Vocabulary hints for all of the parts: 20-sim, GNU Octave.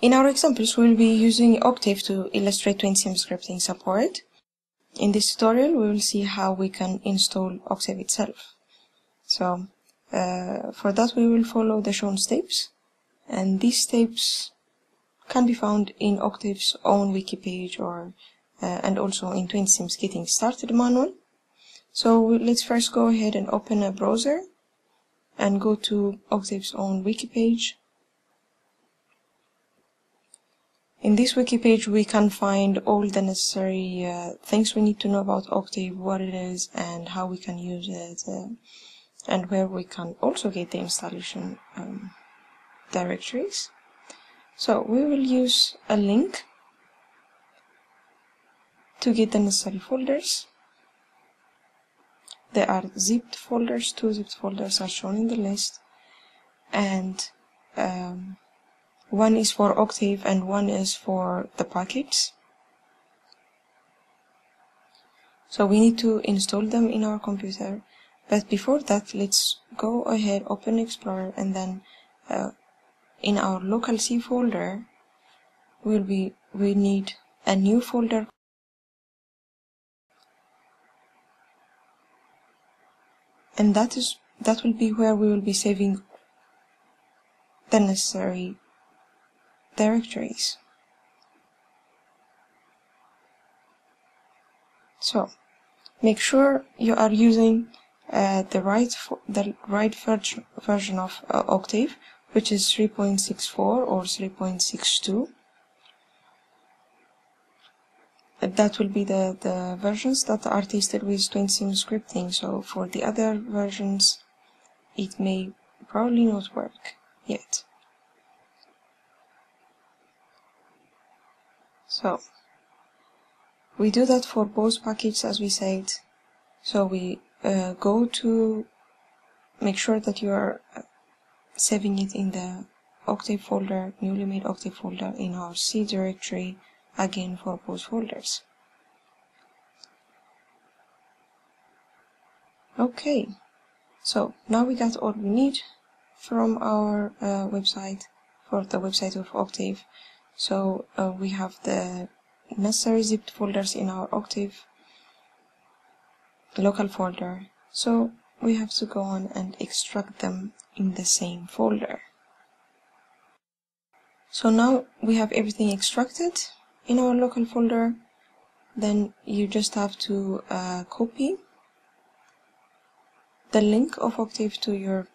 In our examples, we will be using Octave to illustrate 20-sim scripting support. In this tutorial, we will see how we can install Octave itself. So, for that, we will follow the shown steps, and these steps can be found in Octave's own wiki page or and also in 20-sim's Getting Started manual. So, let's first go ahead and open a browser and go to Octave's own wiki page. In this wiki page, we can find all the necessary things we need to know about Octave, what it is, and how we can use it, and where we can also get the installation directories. So we will use a link to get the necessary folders. There are zipped folders, 2 zipped folders are shown in the list, and one is for Octave and one is for the packets. So we need to install them in our computer. But before that, let's go ahead, open Explorer, and then in our local C folder, we need a new folder. And that will be where we will be saving the necessary directories. So make sure you are using the right version of Octave, which is 3.64 or 3.62. That will be the versions that are tested with 20-sim scripting. So for the other versions, it may probably not work yet. So we do that for both packages, as we said. So we go to make sure that you are saving it in the Octave folder, newly made Octave folder in our C directory, again for both folders. Okay, so now we got all we need from our website, for the website of Octave. So we have the necessary zipped folders in our Octave local folder, so we have to go on and extract them in the same folder. So now we have everything extracted in our local folder. Then you just have to copy the link of Octave to your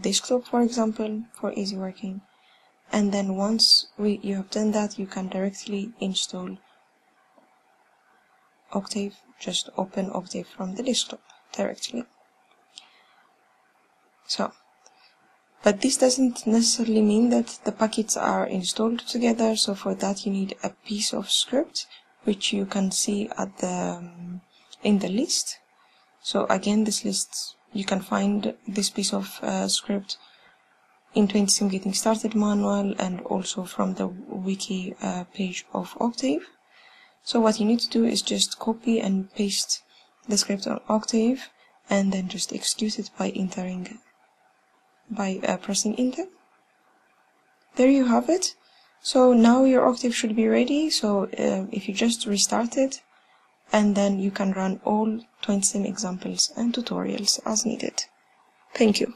desktop, for example, for easy working. And then once you have done that, you can directly install Octave. Just open Octave from the desktop directly. So, but this doesn't necessarily mean that the packets are installed together. So for that, you need a piece of script, which you can see at in the list. So again, this list, you can find this piece of script in 20-sim Getting Started manual and also from the wiki page of Octave. So what you need to do is just copy and paste the script on Octave and then just execute it by entering, by pressing enter. There you have it. So now your Octave should be ready. So if you just restart it, and then you can run all 20-sim examples and tutorials as needed. Thank you.